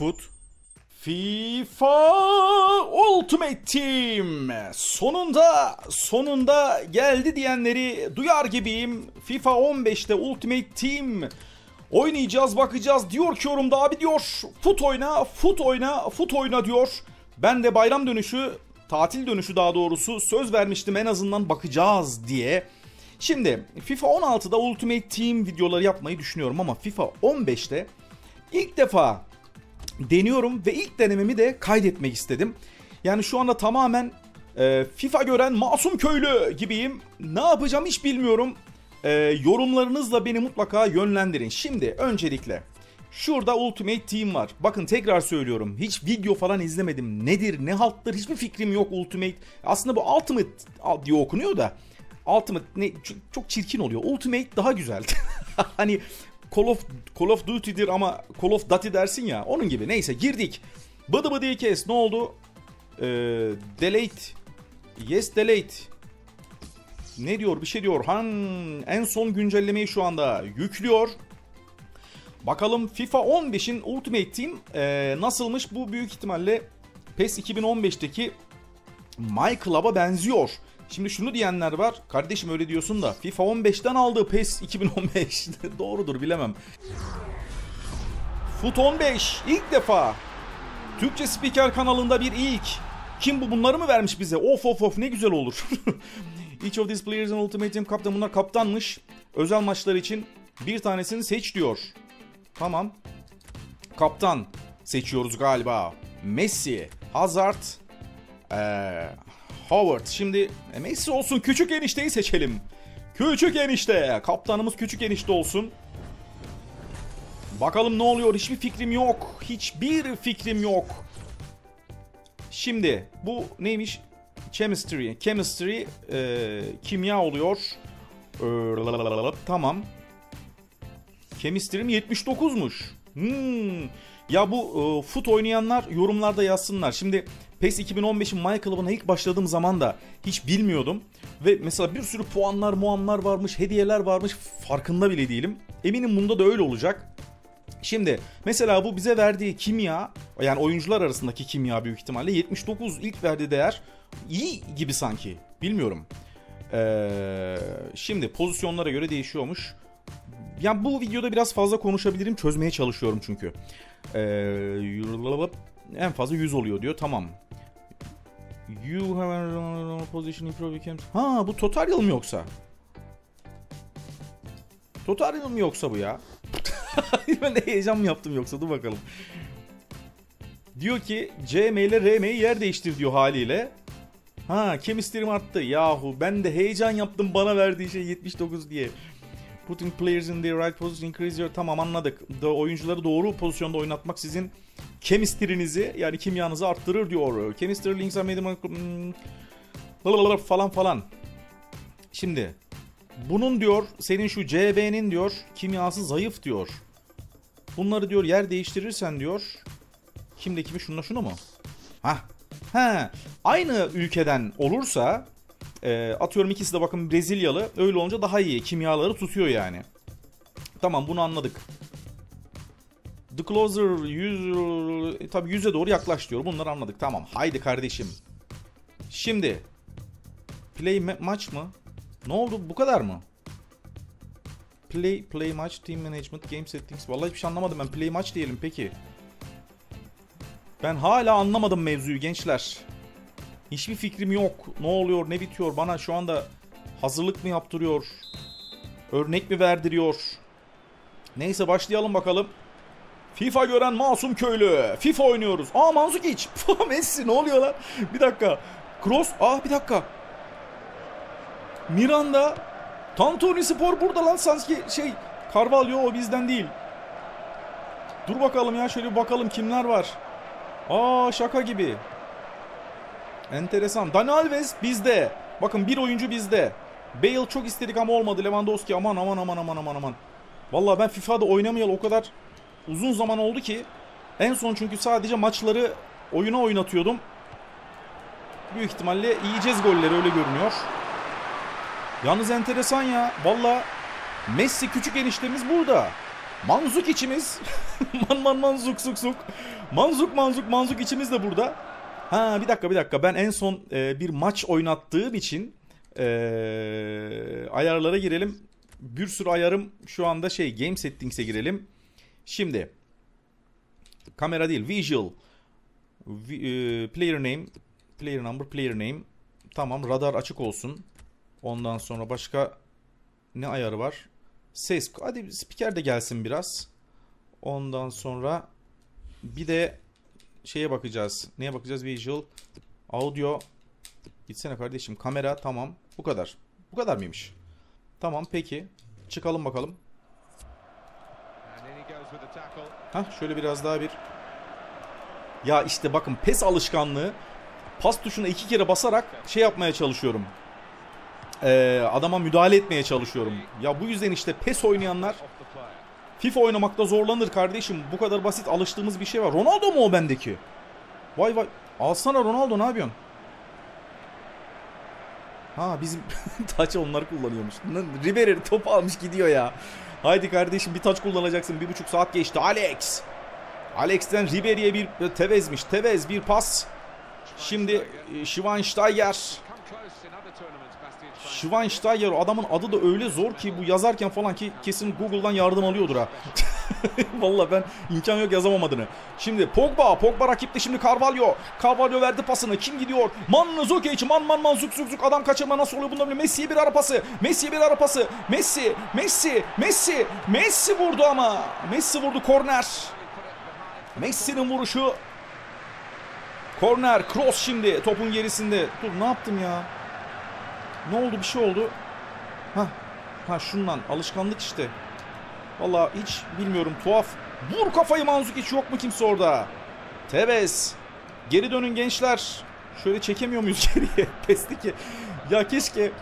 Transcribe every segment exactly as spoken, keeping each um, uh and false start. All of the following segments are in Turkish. Foot. FIFA Ultimate Team sonunda sonunda geldi diyenleri duyar gibiyim. FIFA on beşte Ultimate Team oynayacağız, bakacağız diyor ki yorumda, abi diyor fut oyna, fut oyna, fut oyna diyor. Ben de bayram dönüşü, tatil dönüşü daha doğrusu söz vermiştim, en azından bakacağız diye. Şimdi FIFA on altıda Ultimate Team videoları yapmayı düşünüyorum ama FIFA on beşte ilk defa deniyorum ve ilk denememi de kaydetmek istedim. Yani şu anda tamamen e, FIFA gören masum köylü gibiyim. Ne yapacağım hiç bilmiyorum. E, yorumlarınızla beni mutlaka yönlendirin. Şimdi öncelikle şurada Ultimate Team var. Bakın tekrar söylüyorum, hiç video falan izlemedim. Nedir, ne halttır, hiçbir fikrim yok. Ultimate, aslında bu Ultimate diye okunuyor da Ultimate ne, çok çirkin oluyor. Ultimate daha güzel. Hani Call of, Call of Duty'dir ama Call of Duty dersin ya, onun gibi. Neyse, girdik. Bıdı bıdıyı kes, ne oldu? Ee, delete. Yes delete. Ne diyor, bir şey diyor. Han, en son güncellemeyi şu anda yüklüyor. Bakalım FIFA on beşin Ultimate Team e, nasılmış? Bu büyük ihtimalle PES iki bin on beşteki My Club'a benziyor. Şimdi şunu diyenler var. Kardeşim öyle diyorsun da FIFA on beşten aldı PES iki bin on beş. Doğrudur, bilemem. Fut on beş ilk defa Türkçe Spiker kanalında bir ilk. Kim bu, bunları mı vermiş bize? Of of of, ne güzel olur. Each of these players in Ultimate Team kaptan, bunlar kaptanmış. Özel maçlar için bir tanesini seç diyor. Tamam. Kaptan seçiyoruz galiba. Messi, Hazard, eee Howard. Şimdi Messi olsun, küçük enişteyi seçelim. Küçük enişte. Kaptanımız küçük enişte olsun. Bakalım ne oluyor? Hiçbir fikrim yok. Hiçbir fikrim yok. Şimdi bu neymiş? Chemistry. Chemistry e, kimya oluyor. E, tamam. Chemistry'm yetmiş dokuzmuş. Hmm. Ya bu e, fut oynayanlar yorumlarda yazsınlar. Şimdi PES iki bin on beşin My Club'ına ilk başladığım zaman da hiç bilmiyordum. Ve mesela bir sürü puanlar, muanlar varmış, hediyeler varmış. Farkında bile değilim. Eminim bunda da öyle olacak. Şimdi mesela bu bize verdiği kimya, yani oyuncular arasındaki kimya büyük ihtimalle yetmiş dokuz ilk verdiği değer iyi gibi sanki. Bilmiyorum. Ee, şimdi pozisyonlara göre değişiyormuş. Yani bu videoda biraz fazla konuşabilirim. Çözmeye çalışıyorum çünkü. Ee, en fazla yüz oluyor diyor. Tamam. You have a position improve. Ha, bu total yıl mı yoksa? Total yıl mı yoksa bu ya? Ben de heyecan mı yaptım yoksa? Dur bakalım. Diyor ki C M ile R M'yi yer değiştir diyor haliyle. Ha, kemisterim arttı. Yahu ben de heyecan yaptım bana verdiği şey yetmiş dokuz diye. Putting players in the right position increase your... Tamam, anladık. Da, oyuncuları doğru pozisyonda oynatmak sizin chemistry'nizi, yani kimyanızı arttırır diyor. Chemistry links are made falan falan. Şimdi bunun diyor, senin şu C B'nin diyor kimyası zayıf diyor. Bunları diyor yer değiştirirsen diyor. Kimle kimi, şunla şunu mu? Hah. Ha. Aynı ülkeden olursa e, atıyorum ikisi de bakın Brezilyalı, öyle olunca daha iyi kimyaları tutuyor yani. Tamam, bunu anladık. The closer yüz, tabii yüze doğru yaklaş diyor. Bunları anladık. Tamam. Haydi kardeşim. Şimdi play maç mı? Ne oldu? Bu kadar mı? Play play match, team management, game settings. Vallahi hiçbir şey anlamadım ben. Play maç diyelim peki. Ben hala anlamadım mevzuyu gençler. Hiçbir fikrim yok. Ne oluyor? Ne bitiyor? Bana şu anda hazırlık mı yaptırıyor? Örnek mi verdiriyor? Neyse, başlayalım bakalım. FIFA gören masum köylü. FIFA oynuyoruz. Aa, Mandžukić. Messi, ne oluyor lan? Bir dakika. Cross. Ah, bir dakika. Miranda. Tantuni Spor burada lan sanki şey. Carvalho, o bizden değil. Dur bakalım ya, şöyle bakalım kimler var. Aa, şaka gibi. Enteresan. Dani Alves bizde. Bakın bir oyuncu bizde. Bale çok istedik ama olmadı. Lewandowski aman aman aman aman aman aman. Vallahi ben FIFA'da oynamayalı o kadar uzun zaman oldu ki, en son çünkü sadece maçları oyuna oynatıyordum. Büyük ihtimalle yiyeceğiz golleri, öyle görünüyor. Yalnız enteresan ya. Valla Messi küçük eniştemiz burada. Manzuk içimiz. man man manzuk suk suk. Manzuk manzuk manzuk içimiz de burada. Ha bir dakika bir dakika. Ben en son e, bir maç oynattığım için e, ayarlara girelim. Bir sürü ayarım şu anda şey, game settings'e girelim. Şimdi kamera değil, visual, v, e, player name, player number, player name. Tamam, radar açık olsun. Ondan sonra başka ne ayarı var? Ses. Hadi spiker de gelsin biraz. Ondan sonra bir de şeye bakacağız. Neye bakacağız? Visual, audio. Gitsene kardeşim. Kamera, tamam. Bu kadar. Bu kadar mıymış? Tamam, peki. Çıkalım bakalım. Hah, şöyle biraz daha bir. Ya işte bakın, PES alışkanlığı. Pas tuşuna iki kere basarak şey yapmaya çalışıyorum. Ee, adama müdahale etmeye çalışıyorum. Ya bu yüzden işte PES oynayanlar FIFA oynamakta zorlanır kardeşim. Bu kadar basit, alıştığımız bir şey var. Ronaldo mu o bendeki? Vay vay. Alsana Ronaldo, ne yapıyorsun? Ha bizim taç onlar kullanıyormuş. Ribery topu almış gidiyor ya. Haydi kardeşim, bir taç kullanacaksın. Bir buçuk saat geçti. Alex. Alex'ten Ribery'e bir Tevez'miş. Tevez bir pas. Şimdi Schweinsteiger. Schweinsteiger, adamın adı da öyle zor ki bu yazarken falan ki kesin Google'dan yardım alıyordur ha. Vallahi ben imkan yok yazamam adını. Şimdi Pogba, Pogba rakipte, şimdi Carvalho. Carvalho verdi pasını. Kim gidiyor? Mandžukić, man man man zuk zuk zuk, adam kaçırma nasıl oluyor bunda bile. Messi'ye bir ara pası. Messi'ye bir ara pası. Messi, Messi, Messi. Messi vurdu ama. Messi vurdu, korner. Messi'nin vuruşu. Korner, cross şimdi topun gerisinde. Dur, ne yaptım ya? Ne oldu, bir şey oldu? Ha, ha şundan alışkanlık işte. Vallahi hiç bilmiyorum, tuhaf. Vur kafayı Mandžukić, yok mu kimse orada? Tevez. Geri dönün gençler. Şöyle çekemiyor muyuz geriye? PES'teki. Ya keşke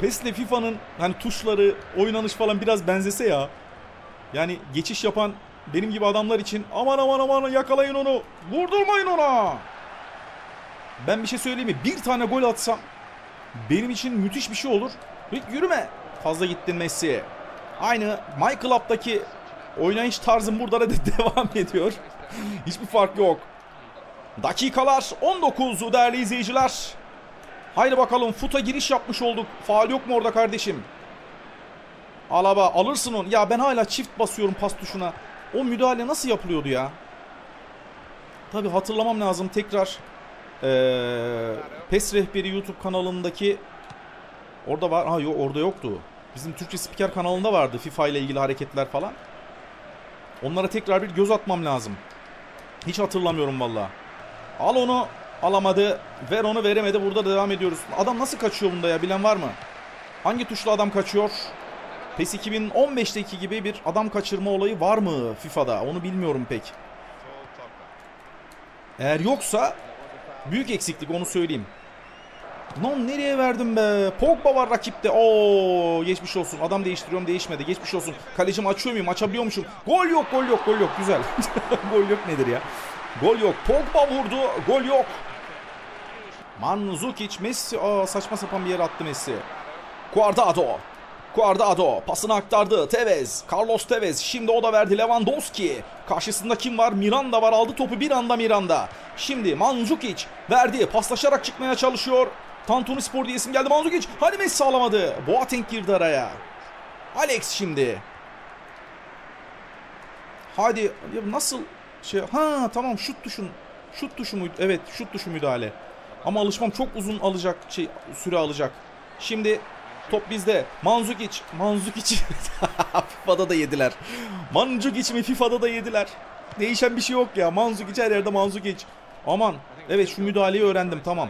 PES'le FIFA'nın hani tuşları, oynanış falan biraz benzese ya. Yani geçiş yapan benim gibi adamlar için aman aman aman yakalayın onu. Vurdurmayın ona. Ben bir şey söyleyeyim mi? Bir tane gol atsam benim için müthiş bir şey olur. Yürüme. Fazla gittin Messi. Aynı My Club'daki oynayış tarzım burada da devam ediyor. Hiçbir fark yok. Dakikalar on dokuzu değerli izleyiciler. Haydi bakalım, futa giriş yapmış olduk. Faul yok mu orada kardeşim? Alaba, alırsın onu. Ya ben hala çift basıyorum pas tuşuna. O müdahale nasıl yapılıyordu ya? Tabii hatırlamam lazım tekrar. Ee, PES Rehberi YouTube kanalındaki orada var. Ha yok, orada yoktu. Bizim Türkçe Spiker kanalında vardı FIFA ile ilgili hareketler falan. Onlara tekrar bir göz atmam lazım. Hiç hatırlamıyorum vallahi. Al onu, alamadı. Ver onu, veremedi. Burada devam ediyoruz. Adam nasıl kaçıyor bunda ya, bilen var mı? Hangi tuşla adam kaçıyor? PES iki bin on beş'teki gibi bir adam kaçırma olayı var mı FIFA'da? Onu bilmiyorum pek. Eğer yoksa büyük eksiklik, onu söyleyeyim. Lan nereye verdim be? Pogba var rakipte. Oo, geçmiş olsun. Adam değiştiriyorum, değişmedi. Geçmiş olsun. Kalecim açıyor muyum? Açabiliyormuşum. Gol yok, gol yok, gol yok. Güzel. Gol yok nedir ya? Gol yok. Pogba vurdu. Gol yok. Mandžukić, Messi. Aa, saçma sapan bir yere attı Messi. Guardado. Guardado pasını aktardı. Tevez. Carlos Tevez. Şimdi o da verdi. Lewandowski. Karşısında kim var? Miranda var. Aldı topu bir anda Miranda. Şimdi Mandžukić verdi. Paslaşarak çıkmaya çalışıyor. Tantuni Spor diye isim geldi. Mandžukić. Hadi Messi sağlamadı. Boateng girdi araya. Alex şimdi. Hadi. Ya nasıl şey? Ha tamam, şut tuşun. Şut tuşu mu? Evet, şut tuşu müdahale. Ama alışmam çok uzun alacak. Şey, süre alacak. Şimdi top bizde. Mandžukić. Mandžukić. FIFA'da da yediler. Mandžukić mi? FIFA'da da yediler. Değişen bir şey yok ya. Mandžukić her yerde, Mandžukić. Aman. Evet, şu müdahaleyi öğrendim. Tamam.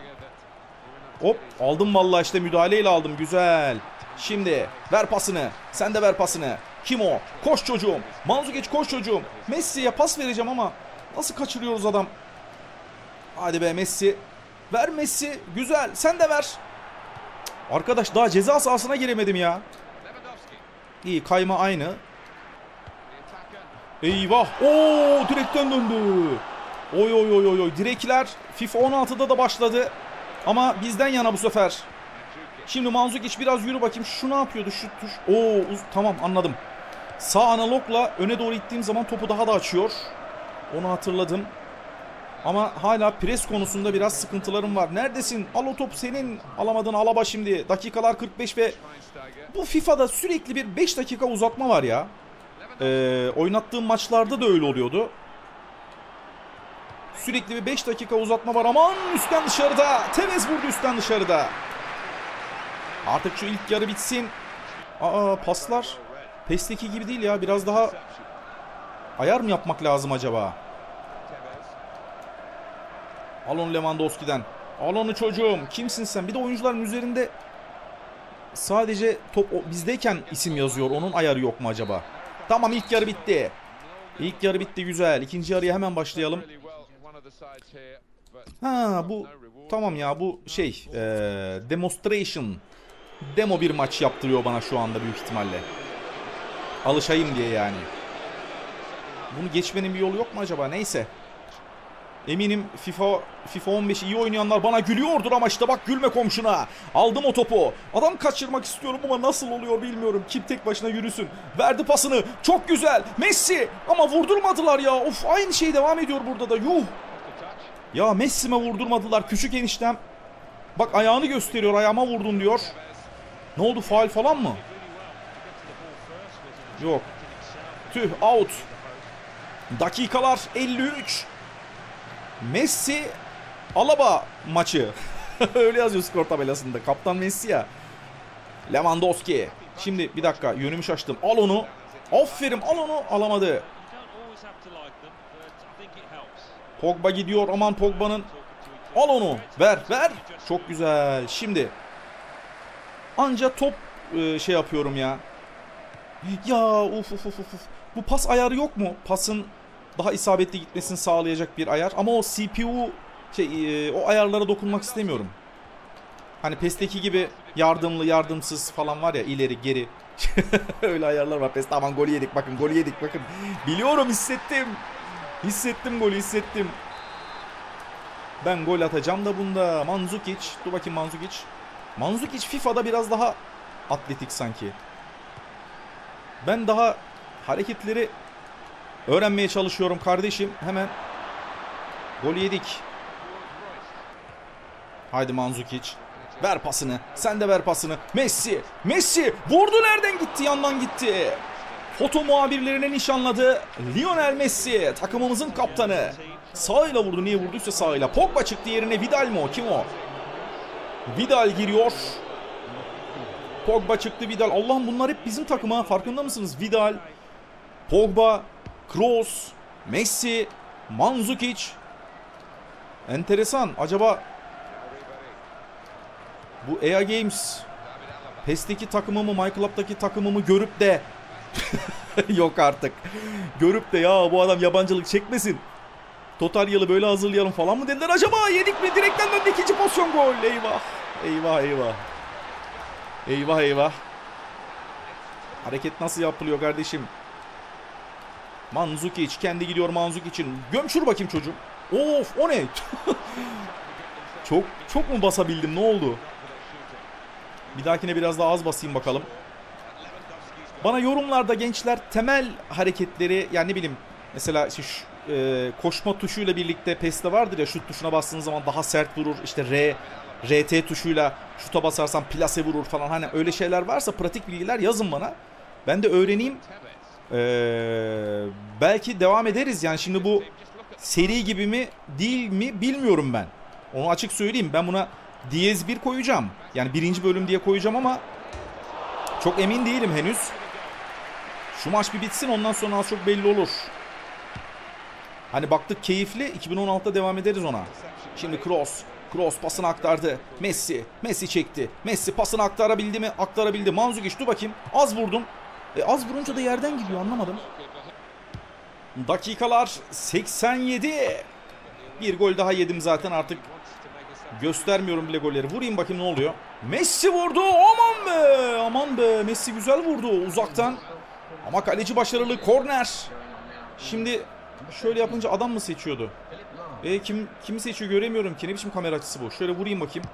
Hop. Aldım vallahi, işte müdahaleyle aldım. Güzel. Şimdi ver pasını. Sen de ver pasını. Kim o? Koş çocuğum. Mandžukić koş çocuğum. Messi'ye pas vereceğim ama nasıl kaçırıyoruz adam? Hadi be Messi. Ver Messi. Güzel. Sen de ver. Arkadaş daha ceza sahasına giremedim ya. İyi, kayma aynı. Eyvah. Oo, direkten döndü. Oy oy oy oy. Direkler FIFA on altı'da da başladı. Ama bizden yana bu sefer. Şimdi Mandžukić biraz yürü bakayım. Şu ne yapıyordu? Şu tuş. Oo, tamam anladım. Sağ analogla öne doğru ittiğim zaman topu daha da açıyor. Onu hatırladım. Ama hala pres konusunda biraz sıkıntılarım var. Neredesin? Al o top senin. Alamadın Alaba şimdi. Dakikalar kırk beş ve bu FIFA'da sürekli bir beş dakika uzatma var ya. Ee, oynattığım maçlarda da öyle oluyordu. Sürekli bir beş dakika uzatma var. Aman üstten dışarıda. Tevez vurdu üstten dışarıda. Artık şu ilk yarı bitsin. Aa paslar. PES'teki gibi değil ya. Biraz daha ayar mı yapmak lazım acaba? Al onu Lewandowski'den. Al onu çocuğum. Kimsin sen? Bir de oyuncuların üzerinde sadece top bizdeyken isim yazıyor. Onun ayarı yok mu acaba? Tamam ilk yarı bitti. İlk yarı bitti güzel. İkinci yarıya hemen başlayalım. Ha bu tamam ya bu şey ee, demonstration. Demo bir maç yaptırıyor bana şu anda büyük ihtimalle. Alışayım diye yani. Bunu geçmenin bir yolu yok mu acaba? Neyse. Eminim FIFA FIFA on beş iyi oynayanlar bana gülüyordur ama işte bak gülme komşuna. Aldım o topu. Adam kaçırmak istiyorum ama nasıl oluyor bilmiyorum. Kim tek başına yürüsün. Verdi pasını. Çok güzel. Messi ama vurdurmadılar ya. Of aynı şey devam ediyor burada da. Yuh. Ya Messi'me vurdurmadılar küçük eniştem. Bak ayağını gösteriyor. Ayağıma vurdun diyor. Ne oldu? Faul falan mı? Yok. Tüh out. Dakikalar elli üç. Messi Alaba maçı. Öyle yazıyor skor tabelasında. Kaptan Messi ya. Lewandowski. Şimdi bir dakika yönümü şaştım. Al onu. Aferin al onu. Alamadı. Pogba gidiyor. Aman Pogba'nın. Al onu. Ver ver. Çok güzel. Şimdi. Anca top şey yapıyorum ya. Ya uf uf uf uf. Bu pas ayarı yok mu? Pasın daha isabetli gitmesini sağlayacak bir ayar. Ama o C P U şey, o ayarlara dokunmak istemiyorum. Hani PES'teki gibi yardımlı yardımsız falan var ya, ileri geri. Öyle ayarlar var PES'te. Aman golü yedik bakın, golü yedik bakın. Biliyorum, hissettim. Hissettim golü, hissettim. Ben gol atacağım da bunda. Mandžukić. Dur bakayım Mandžukić. Mandžukić FIFA'da biraz daha atletik sanki. Ben daha hareketleri öğrenmeye çalışıyorum kardeşim. Hemen golü yedik. Haydi Mandžukić. Ver pasını. Sen de ver pasını. Messi. Messi. Vurdu, nereden gitti? Yandan gitti. Foto muhabirlerine nişanladı. Lionel Messi. Takımımızın kaptanı. Sağıyla vurdu. Niye vurduysa sağıyla. Pogba çıktı yerine. Vidal mı o? Kim o? Vidal giriyor. Pogba çıktı. Vidal. Allah'ım bunlar hep bizim takıma. Farkında mısınız? Vidal. Pogba. Kroos, Messi, Mandžukić. Enteresan. Acaba bu E A Games PES'teki takımımı, My Club'daki takımımı görüp de yok artık. Görüp de ya bu adam yabancılık çekmesin. Totalyalı böyle hazırlayalım falan mı dediler acaba? Yedik mi? Direkten döndü, ikinci pozisyon, gol. Eyvah. Eyvah eyvah. Eyvah eyvah. Hareket nasıl yapılıyor kardeşim? Mandžukić kendi gidiyor Mandžukić'in. Gömçür bakayım çocuğum. Of o ne? çok çok mu basabildim, ne oldu? Bir dahakine biraz daha az basayım bakalım. Bana yorumlarda gençler temel hareketleri, yani ne bileyim mesela işte şu, e, koşma tuşuyla birlikte PES'te vardır ya, şut tuşuna bastığınız zaman daha sert vurur. İşte R, R T tuşuyla şuta basarsan plase vurur falan, hani öyle şeyler varsa pratik bilgiler yazın bana. Ben de öğreneyim. Ee, belki devam ederiz yani. Şimdi bu seri gibi mi değil mi bilmiyorum ben, onu açık söyleyeyim. Ben buna Diyez bir koyacağım, yani birinci bölüm diye koyacağım ama çok emin değilim henüz. Şu maç bir bitsin, ondan sonra az çok belli olur. Hani baktık keyifli, iki bin on altıda devam ederiz ona. Şimdi Kroos, Kroos pasını aktardı. Messi, Messi çekti. Messi pasını aktarabildi mi? Aktarabildi. Mandžukić dur bakayım, az vurdum. E az vurunca da yerden gidiyor, anlamadım. Dakikalar seksen yedi. Bir gol daha yedim zaten, artık göstermiyorum bile golleri. Vurayım bakayım ne oluyor. Messi vurdu. Aman be. Aman be. Messi güzel vurdu uzaktan. Ama kaleci başarılı. Korner. Şimdi şöyle yapınca adam mı seçiyordu? E kim kimi seçiyor göremiyorum ki. Ne biçim kamera açısı bu? Şöyle vurayım bakayım.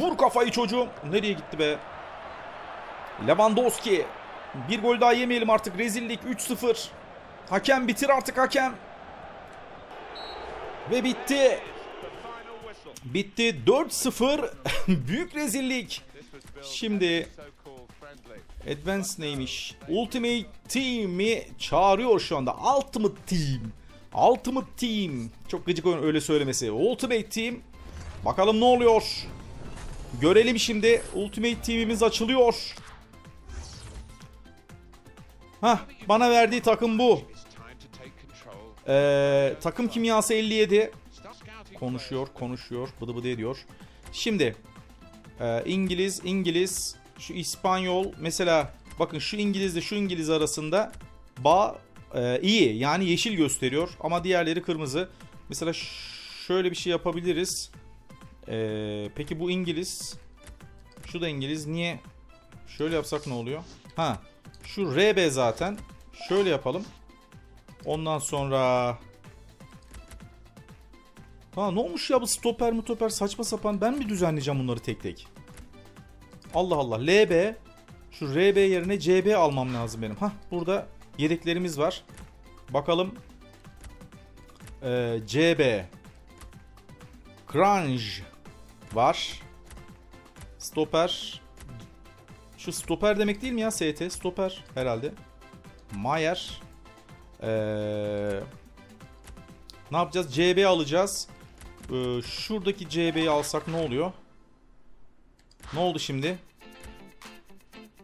Vur kafayı çocuğum. Nereye gitti be? Lewandowski. Bir gol daha yemeyelim artık. Rezillik. Üç sıfır. Hakem bitir artık hakem. Ve bitti. Bitti. dört sıfır. Büyük rezillik. Şimdi Advance neymiş? Ultimate Team'i çağırıyor şu anda. Ultimate Team. Ultimate Team. Çok gıcık oyun öyle söylemesi. Ultimate Team. Bakalım ne oluyor? Görelim şimdi. Ultimate Team'imiz açılıyor. Hah, bana verdiği takım bu. Ee, takım kimyası elli yedi. Konuşuyor, konuşuyor. Bıdı bıdı ediyor. Şimdi e, İngiliz, İngiliz, şu İspanyol. Mesela bakın şu İngilizle şu İngiliz arasında bağ e, iyi. Yani yeşil gösteriyor ama diğerleri kırmızı. Mesela şöyle bir şey yapabiliriz. Ee, peki bu İngiliz. Şu da İngiliz. Niye? Şöyle yapsak ne oluyor? Ha. Şu R B zaten. Şöyle yapalım. Ondan sonra. Ha, ne olmuş ya bu stoper mi toper saçma sapan. Ben mi düzenleyeceğim bunları tek tek? Allah Allah. L B. Şu R B yerine C B almam lazım benim. Ha, burada yedeklerimiz var. Bakalım. Ee, C B. Crange. Var. Stoper. Şu stoper demek değil mi ya? S T stoper herhalde. Mayer. Ee, ne yapacağız? C B alacağız. Ee, şuradaki C B'yi alsak ne oluyor? Ne oldu şimdi?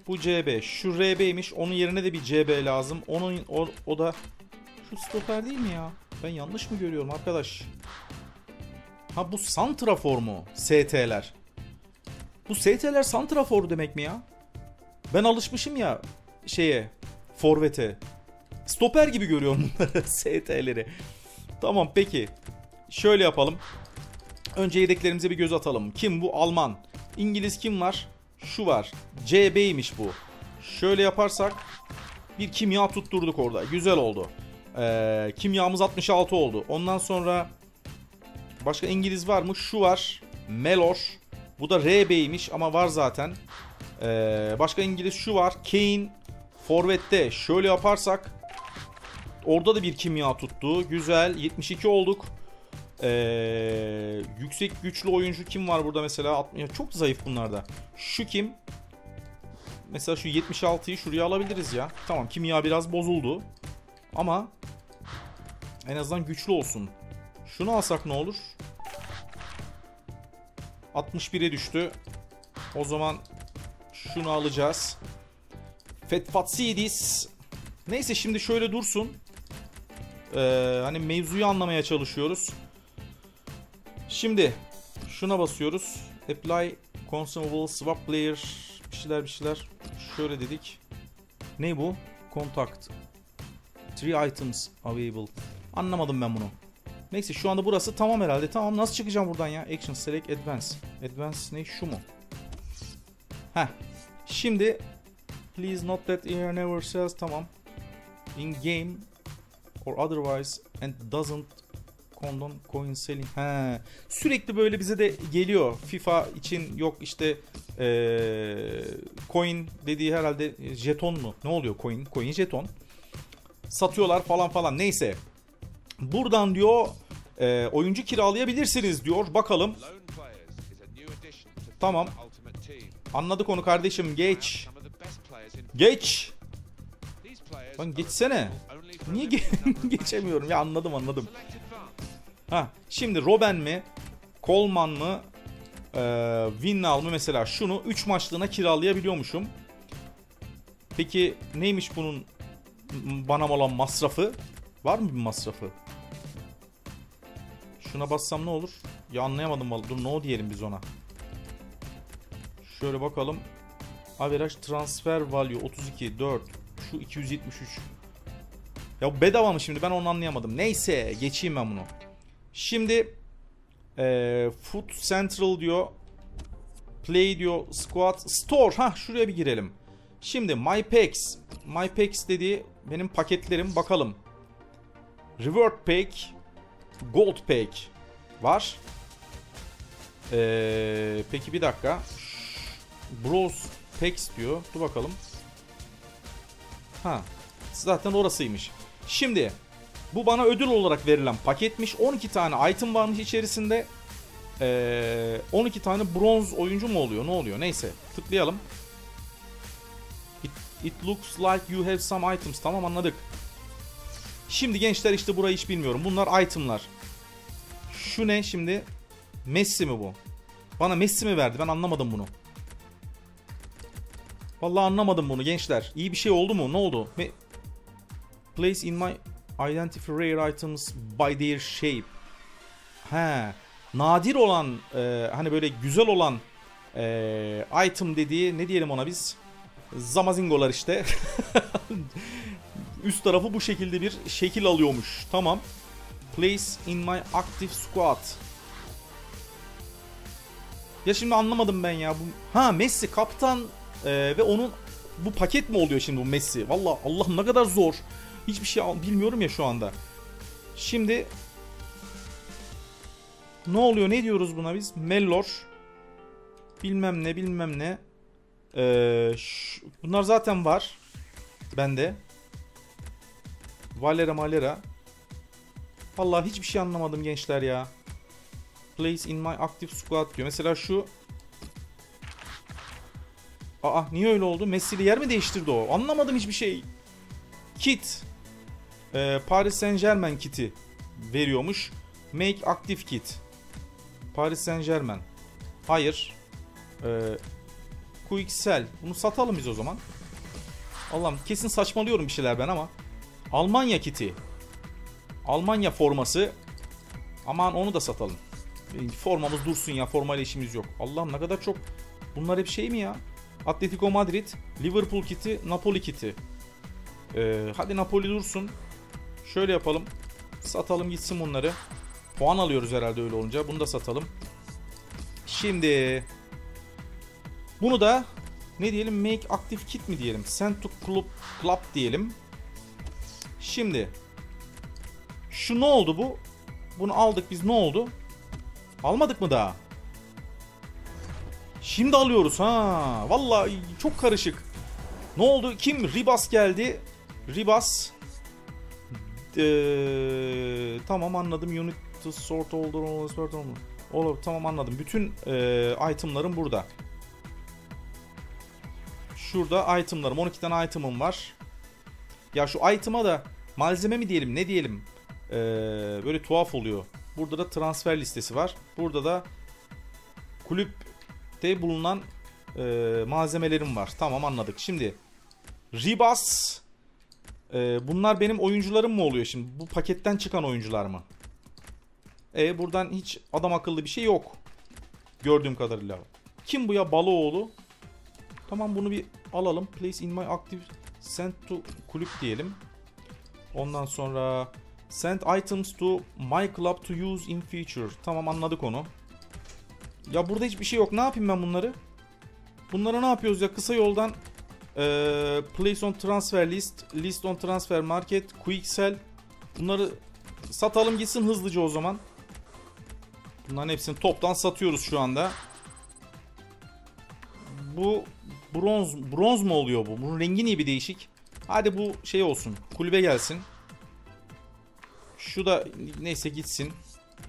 Bu C B. Şu R B'ymiş. Onun yerine de bir C B lazım. Onun o, o da şu stoper değil mi ya? Ben yanlış mı görüyorum arkadaş? Ha bu santrafor mu? S T'ler. Bu S T'ler santrafor demek mi ya? Ben alışmışım ya şeye, forvete. Stoper gibi görüyorum bunları, S T'leri. Tamam peki. Şöyle yapalım. Önce yedeklerimize bir göz atalım. Kim bu? Alman. İngiliz kim var? Şu var. C B'ymiş bu. Şöyle yaparsak bir kimya tutturduk orada. Güzel oldu. Ee, kimyamız altmış altı oldu. Ondan sonra başka İngiliz var mı? Şu var. Mellor. Bu da R B'ymiş ama var zaten. Ee, başka İngiliz şu var. Kane. Forvet'te. Şöyle yaparsak. Orada da bir kimya tuttu. Güzel. yetmiş iki olduk. Ee, yüksek güçlü oyuncu kim var burada mesela? Ya çok zayıf bunlarda. Şu kim? Mesela şu yetmiş altıyı şuraya alabiliriz ya. Tamam kimya biraz bozuldu. Ama en azından güçlü olsun. Şunu alsak ne olur? altmış bire düştü. O zaman şunu alacağız. Fetfatsidis. Neyse şimdi şöyle dursun. Ee, hani mevzuyu anlamaya çalışıyoruz. Şimdi şuna basıyoruz. Apply consumable swap player bir şeyler bir şeyler. Şöyle dedik. Ne bu? Contact. Three items available. Anlamadım ben bunu. Neyse şu anda burası tamam herhalde. Tamam nasıl çıkacağım buradan ya? Action select advance. Advance ne? Şu mu? Heh. Şimdi please note that here never says tamam. In game or otherwise and doesn't condone coin selling. He. Sürekli böyle bize de geliyor. FIFA için yok işte ee, coin dediği herhalde jeton mu? Ne oluyor coin? Coin jeton. Satıyorlar falan falan. Neyse. Buradan diyor e, oyuncu kiralayabilirsiniz diyor. Bakalım. Tamam. Anladık onu kardeşim. Geç. Geç. Lan geçsene. Niye ge geçemiyorum? Ya anladım anladım. Ha, şimdi Robben mi? Coleman mı? E, Vinal mı? Mesela şunu üç maçlığına kiralayabiliyormuşum. Peki neymiş bunun bana olan masrafı? Var mı bir masrafı? Şuna bassam ne olur? Ya anlayamadım vallahi. Dur no diyelim biz ona. Şöyle bakalım. Average transfer value otuz iki dört. Şu iki yüz yetmiş üç. Ya bedava mı şimdi? Ben onu anlayamadım. Neyse geçeyim ben bunu. Şimdi ee, Food Central diyor. Play diyor. Squad Store. Ha şuraya bir girelim. Şimdi My Packs. My Packs dediği benim paketlerim. Bakalım. Reward Pack, Gold Pack var. Ee, peki bir dakika. Bros Packs diyor. Dur bakalım. Ha, zaten orasıymış. Şimdi bu bana ödül olarak verilen paketmiş. on iki tane item varmış içerisinde. Ee, on iki tane bronz oyuncu mu oluyor? Ne oluyor? Neyse, tıklayalım. It, it looks like you have some items. Tamam, anladık. Şimdi gençler, işte burayı hiç bilmiyorum. Bunlar itemlar. Şu ne şimdi? Messi mi bu? Bana Messi mi verdi? Ben anlamadım bunu. Vallahi anlamadım bunu gençler. İyi bir şey oldu mu? Ne oldu? Me Place in my identify rare items by their shape. He. Nadir olan, e, hani böyle güzel olan e, item dediği, ne diyelim ona biz? Zamazingolar işte. Üst tarafı bu şekilde bir şekil alıyormuş. Tamam. Place in my active squad. Ya şimdi anlamadım ben ya. Ha, Messi kaptan e, ve onun bu paket mi oluyor şimdi bu Messi? Vallahi Allah'ım ne kadar zor. Hiçbir şey bilmiyorum ya şu anda. Şimdi ne oluyor? Ne diyoruz buna biz? Mellor. Bilmem ne bilmem ne. Ee, şu, bunlar zaten var. Bende. Valera malera. Vallahi hiçbir şey anlamadım gençler ya. Place in my active squad diyor. Mesela şu. Aa, niye öyle oldu? Messi'li yer mi değiştirdi o? Anlamadım hiçbir şey. Kit. Ee, Paris Saint Germain kiti veriyormuş. Make active kit. Paris Saint Germain. Hayır. Ee, Quick Sell. Bunu satalım biz o zaman. Allah'ım kesin saçmalıyorum bir şeyler ben ama. Almanya kiti. Almanya forması. Aman onu da satalım. Formamız dursun ya. Formayla işimiz yok. Allah'ım ne kadar çok. Bunlar hep şey mi ya? Atletico Madrid. Liverpool kiti. Napoli kiti. Ee, hadi Napoli dursun. Şöyle yapalım. Satalım gitsin bunları. Puan alıyoruz herhalde öyle olunca. Bunu da satalım. Şimdi bunu da ne diyelim? Make active kit mi diyelim? Send to club, club diyelim. Şimdi şu ne oldu bu? Bunu aldık biz, ne oldu? Almadık mı daha? Şimdi alıyoruz ha. Vallahi çok karışık. Ne oldu? Kim? Ribas geldi. Ribas. Ee, tamam anladım. Unit sort oldu, oldu, oldu. Tamam anladım. Bütün e, itemlarım burada. Şurada itemlarım. on iki tane itemim var. Ya şu item'a da malzeme mi diyelim, ne diyelim? Ee, böyle tuhaf oluyor. Burada da transfer listesi var. Burada da kulüpte bulunan e, malzemelerim var. Tamam anladık. Şimdi Ribas. E, bunlar benim oyuncularım mı oluyor şimdi? Bu paketten çıkan oyuncular mı? E buradan hiç adam akıllı bir şey yok. Gördüğüm kadarıyla. Kim bu ya? Baloğlu. Tamam bunu bir alalım. Place in my active send to kulüp diyelim. Ondan sonra send items to my club to use in future. Tamam anladık onu. Ya burada hiçbir şey yok. Ne yapayım ben bunları? Bunlara ne yapıyoruz ya? Kısa yoldan ee, place on transfer list, list on transfer market, quick sell. Bunları satalım gitsin hızlıca o zaman. Bunların hepsini toptan satıyoruz şu anda. Bu bronz, bronz mu oluyor bu? Bunun rengi niye bir değişik? Hadi bu şey olsun. Kulübe gelsin. Şu da neyse gitsin.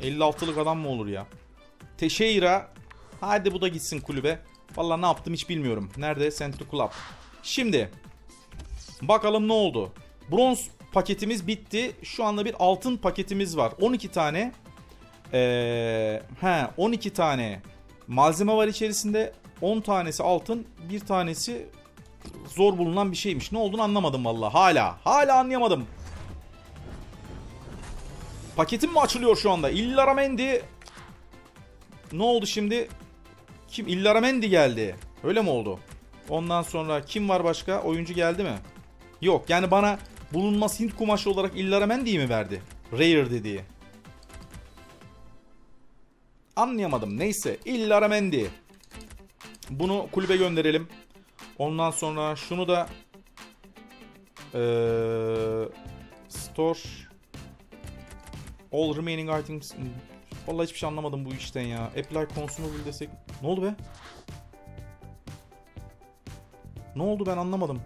elli altılık adam mı olur ya? Teşeira. Hadi bu da gitsin kulübe. Vallahi ne yaptım hiç bilmiyorum. Nerede? Send to Club. Şimdi bakalım ne oldu? Bronz paketimiz bitti. Şu anda bir altın paketimiz var. on iki tane ee, he, on iki tane malzeme var içerisinde. on tanesi altın, bir tanesi zor bulunan bir şeymiş. Ne olduğunu anlamadım vallahi. Hala. Hala anlayamadım. Paketim mi açılıyor şu anda? Illarramendi. Ne oldu şimdi? Kim? Illarramendi geldi. Öyle mi oldu? Ondan sonra kim var başka? Oyuncu geldi mi? Yok. Yani bana bulunmaz Hint kumaşı olarak Illarramendi'yi mi verdi? Rare dediği. Anlayamadım. Neyse. Illarramendi. Bunu kulübe gönderelim. Ondan sonra şunu da ee, store all remaining items. Vallahi hiçbir şey anlamadım bu işten ya. Apply consumable desek. Ne oldu be? Ne oldu ben anlamadım.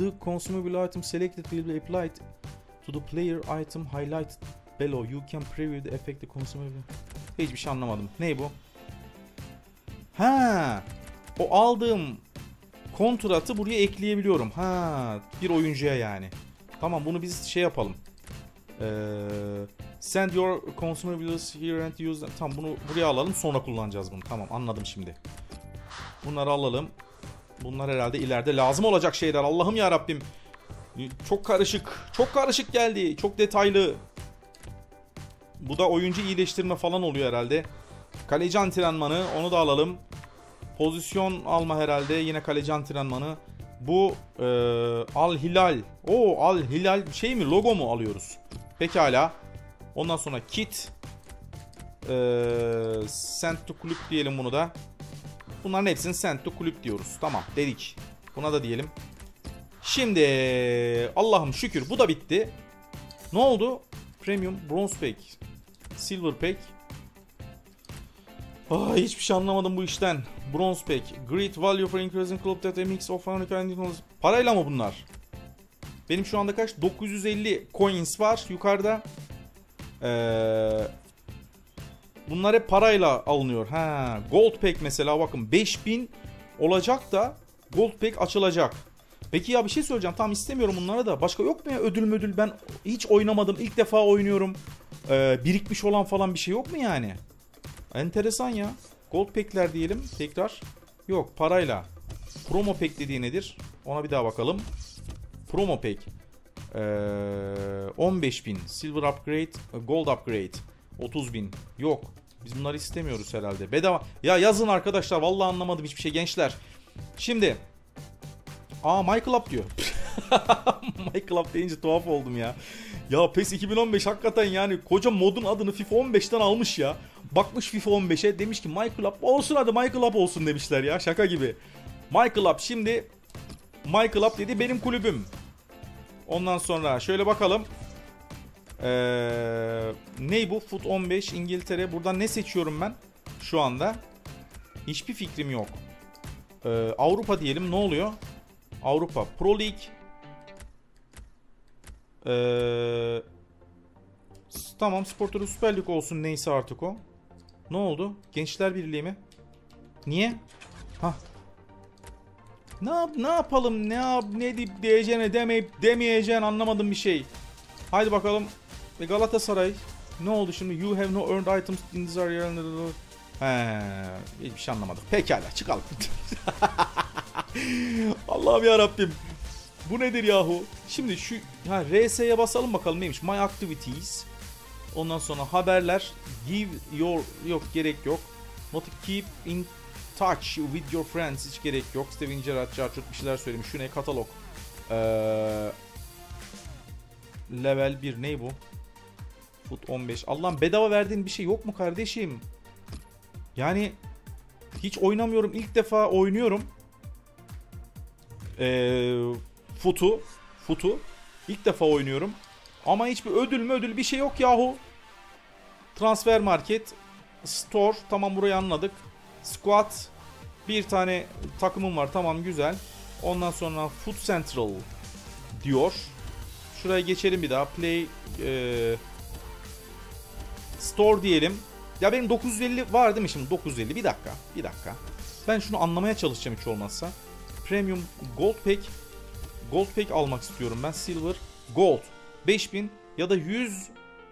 The consumable item selected will be applied to the player item highlighted below. You can preview the effect the consumable. Hiçbir şey anlamadım. Ne bu? Ha, o aldığım kontratı buraya ekleyebiliyorum. Ha, bir oyuncuya yani. Tamam, bunu biz şey yapalım. Ee, send your consumables here and use them. Tamam, bunu buraya alalım, sonra kullanacağız bunu. Tamam, anladım şimdi. Bunları alalım. Bunlar herhalde ileride lazım olacak şeyler. Allah'ım ya Rabbim. Çok karışık. Çok karışık geldi. Çok detaylı. Bu da oyuncu iyileştirme falan oluyor herhalde. Kaleci antrenmanı, onu da alalım. Pozisyon alma herhalde, yine kaleci antrenmanı. Bu e, Al Hilal. Oo, Al Hilal şey mi, logo mu alıyoruz? Pekala. Ondan sonra kit. E, send to kulüp diyelim bunu da. Bunların hepsini send to kulüp diyoruz. Tamam dedik. Buna da diyelim. Şimdi Allah'ım şükür bu da bitti. Ne oldu? Premium, Bronze Pack, Silver Pack. Ah, hiçbir şey anlamadım bu işten. Bronze Pack, Great Value for Increasing Club That M X of Anarchy. Parayla mı bunlar? Benim şu anda kaç? dokuz yüz elli coins var yukarıda. Ee, bunlar hep parayla alınıyor. Ha, Gold Pack mesela bakın beş bin olacak da Gold Pack açılacak. Peki ya bir şey söyleyeceğim. Tamam, istemiyorum bunları da. Başka yok mu ya ödül müdül? Ben hiç oynamadım. İlk defa oynuyorum. Ee, birikmiş olan falan bir şey yok mu yani? Enteresan ya. Gold pack'ler diyelim tekrar. Yok, parayla. Promo pack dediği nedir? Ona bir daha bakalım. Promo pack. Ee, on beş bin. Silver upgrade. Gold upgrade. otuz bin. Yok. Biz bunları istemiyoruz herhalde. Bedava. Ya yazın arkadaşlar. Vallahi anlamadım hiçbir şey gençler. Şimdi. Aa, My Club diyor. My Club deyince tuhaf oldum ya. Ya PES iki bin on beş hakikaten yani koca modun adını FIFA on beş'ten almış ya. Bakmış FIFA on beş'e demiş ki My Club olsun, hadi My Club olsun demişler ya, şaka gibi. My Club şimdi. My Club dedi, benim kulübüm. Ondan sonra şöyle bakalım. Ee, ne bu? Foot on beş İngiltere. Buradan ne seçiyorum ben şu anda? Hiçbir fikrim yok. Ee, Avrupa diyelim, ne oluyor? Avrupa Pro League. Ee, tamam, Sport'u Süper Lig olsun neyse artık o. Ne oldu? Gençler Birliği mi? Niye? Hah. Ne yap ne yapalım? Ne yap ne deyip diyeceğine demeyip demeyeceğin anlamadım bir şey. Haydi bakalım. E, Galatasaray. Ne oldu şimdi? You have no earned items in this area. He, hiçbir şey anlamadık. Pekala, çıkalım. Allah'ım ya Rabbim. Bu nedir yahu? Şimdi şu ha, R S'ye basalım bakalım neymiş. My activities. Ondan sonra haberler. Give your, yok gerek yok. Not keep in touch with your friends, hiç gerek yok. Steven Gerrard Carchut bir şeyler söylemiş. Şu ne? Katalog. Ee, level bir ne bu? Foot on beş. Allah'ım, bedava verdiğin bir şey yok mu kardeşim? Yani hiç oynamıyorum. İlk defa oynuyorum. Eee Futu, futu ilk defa oynuyorum. Ama hiçbir ödül mü ödül bir şey yok yahu. Transfer market, store, tamam burayı anladık. Squad, bir tane takımım var, tamam güzel. Ondan sonra Food Central diyor. Şuraya geçelim bir daha. Play, e, store diyelim. Ya benim dokuz yüz elli var değil mi şimdi? dokuz yüz elli, bir dakika, bir dakika. Ben şunu anlamaya çalışacağım hiç olmazsa. Premium Gold Pack. Gold Pack almak istiyorum ben. Silver, Gold. beş bin ya da yüz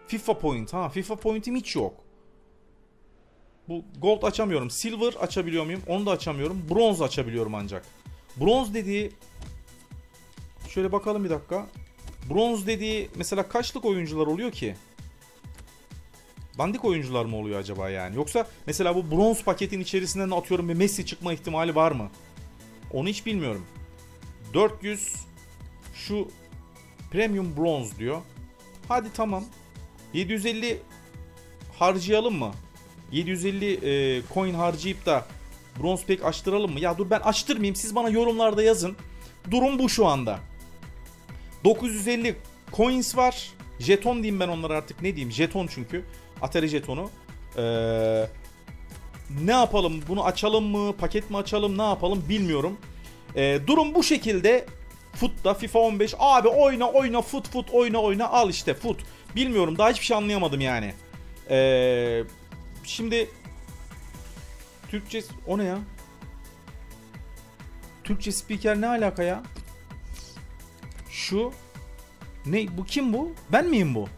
FIFA Point. Ha, FIFA Point'im hiç yok. Bu Gold açamıyorum. Silver açabiliyor muyum? Onu da açamıyorum. Bronze açabiliyorum ancak. Bronze dediği... Şöyle bakalım bir dakika. Bronze dediği mesela kaçlık oyuncular oluyor ki? Dandik oyuncular mı oluyor acaba yani? Yoksa mesela bu bronze paketin içerisinden atıyorum bir Messi çıkma ihtimali var mı? Onu hiç bilmiyorum. dört yüz şu Premium Bronze diyor. Hadi tamam. yedi yüz elli harcayalım mı? yedi yüz elli e, coin harcayıp da Bronze Pack açtıralım mı? Ya dur, ben açtırmayayım. Siz bana yorumlarda yazın. Durum bu şu anda. dokuz yüz elli coins var. Jeton diyeyim ben onlara artık. Ne diyeyim? Jeton çünkü. Atari jetonu. Eee... Ne yapalım? Bunu açalım mı? Paket mi açalım? Ne yapalım? Bilmiyorum. Ee, durum bu şekilde. Fut'ta FIFA on beş. Abi oyna oyna fut fut oyna oyna al işte fut. Bilmiyorum, daha hiçbir şey anlayamadım yani. Ee, şimdi Türkçe o ne ya? Türkçe Spiker ne alaka ya? Şu ne, bu kim bu? Ben miyim bu?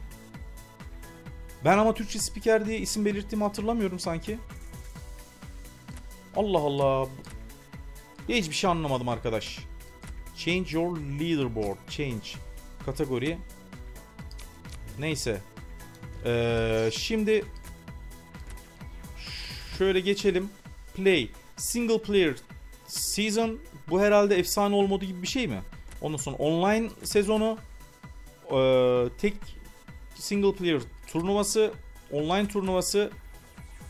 Ben ama Türkçe Spiker diye isim belirttiğimi hatırlamıyorum sanki. Allah Allah. Hiçbir şey anlamadım arkadaş. Change your leaderboard. Change. Kategori. Neyse. Ee, şimdi şöyle geçelim. Play. Single player season. Bu herhalde efsane olmadığı gibi bir şey mi? Ondan sonra online sezonu. Ee, tek single player turnuvası. Online turnuvası.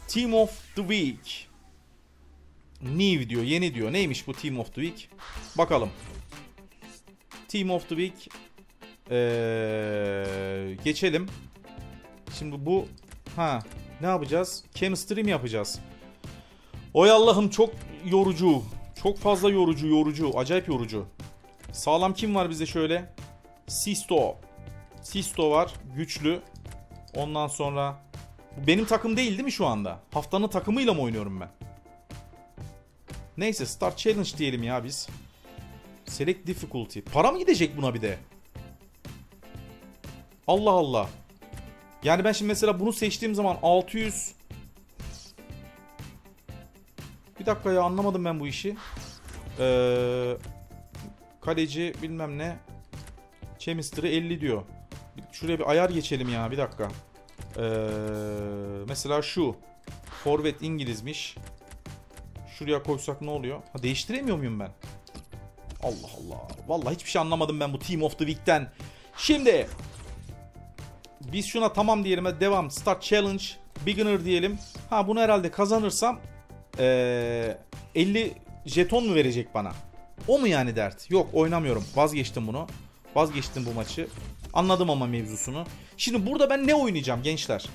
Team of the week. New diyor, yeni diyor. Neymiş bu Team of the Week? Bakalım. Team of the Week. Ee, geçelim. Şimdi bu... Ha, ne yapacağız? Chemistry mi yapacağız? Oy Allah'ım, çok yorucu. Çok fazla yorucu, yorucu. Acayip yorucu. Sağlam kim var bize şöyle? Sisto. Sisto var. Güçlü. Ondan sonra... Benim takım değil değil mi şu anda? Haftanın takımıyla mı oynuyorum ben? Neyse, Start Challenge diyelim ya biz. Select Difficulty. Para mı gidecek buna bir de? Allah Allah. Yani ben şimdi mesela bunu seçtiğim zaman altı yüz... Bir dakika ya, anlamadım ben bu işi. Ee, kaleci bilmem ne. Chemistry elli diyor. Şuraya bir ayar geçelim ya, bir dakika. Ee, mesela şu. Forvet İngilizmiş. Şuraya koysak ne oluyor? Ha, değiştiremiyor muyum ben? Allah Allah. Vallahi hiçbir şey anlamadım ben bu Team of the Week'ten. Şimdi biz şuna tamam diyelim. Devam. Start Challenge. Beginner diyelim. Ha, bunu herhalde kazanırsam ee, elli jeton mu verecek bana? O mu yani dert? Yok, oynamıyorum. Vazgeçtim bunu. Vazgeçtim bu maçı. Anladım ama mevzusunu. Şimdi burada ben ne oynayacağım gençler?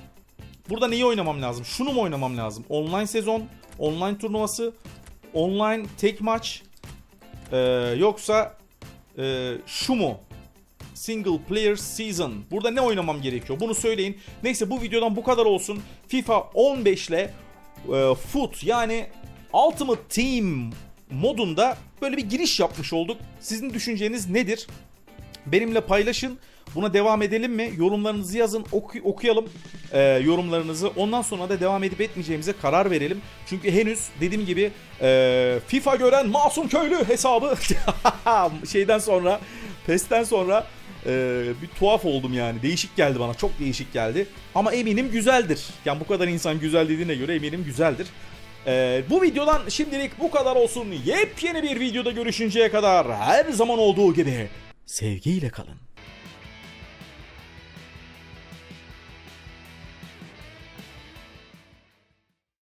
Burada neyi oynamam lazım? Şunu mu oynamam lazım? Online sezon, online turnuvası, online tek maç, ee, yoksa e, şu mu? Single player season. Burada ne oynamam gerekiyor? Bunu söyleyin. Neyse, bu videodan bu kadar olsun. FIFA on beş ile e, Foot yani Ultimate Team modunda böyle bir giriş yapmış olduk. Sizin düşünceniz nedir? Benimle paylaşın. Buna devam edelim mi? Yorumlarınızı yazın. Oku okuyalım e, yorumlarınızı. Ondan sonra da devam edip etmeyeceğimize karar verelim. Çünkü henüz dediğim gibi e, FIFA gören masum köylü hesabı şeyden sonra, PES'ten sonra e, bir tuhaf oldum yani. Değişik geldi bana. Çok değişik geldi. Ama eminim güzeldir. Yani bu kadar insan güzel dediğine göre eminim güzeldir. Ee, bu videodan şimdilik bu kadar olsun. Yepyeni bir videoda görüşünceye kadar her zaman olduğu gibi sevgiyle kalın.